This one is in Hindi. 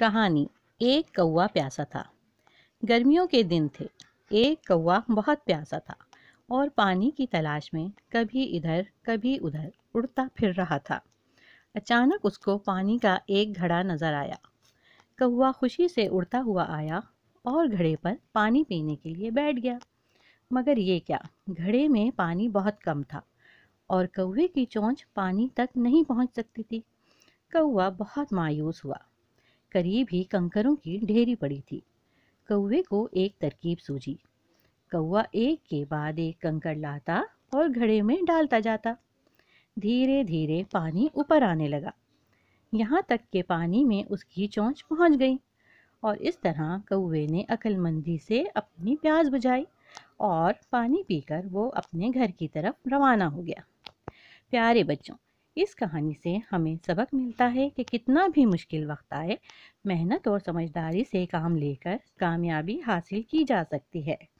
कहानी। एक कौवा प्यासा था। गर्मियों के दिन थे। एक कौवा बहुत प्यासा था और पानी की तलाश में कभी इधर कभी उधर उड़ता फिर रहा था। अचानक उसको पानी का एक घड़ा नजर आया। कौवा खुशी से उड़ता हुआ आया और घड़े पर पानी पीने के लिए बैठ गया। मगर ये क्या, घड़े में पानी बहुत कम था और कौवे की चोंच पानी तक नहीं पहुंच सकती थी। कौवा बहुत मायूस हुआ। करीब ही कंकरों की ढेरी पड़ी थी। कौवे को एक तरकीब सूझी। कौवा एक के बाद एक कंकड़ लाता और घड़े में डालता जाता। धीरे धीरे पानी ऊपर आने लगा, यहाँ तक के पानी में उसकी चोंच पहुँच गई। और इस तरह कौवे ने अक्लमंदी से अपनी प्यास बुझाई और पानी पीकर वो अपने घर की तरफ रवाना हो गया। प्यारे बच्चों, इस कहानी से हमें सबक मिलता है कि कितना भी मुश्किल वक्त आए, मेहनत और समझदारी से काम लेकर कामयाबी हासिल की जा सकती है।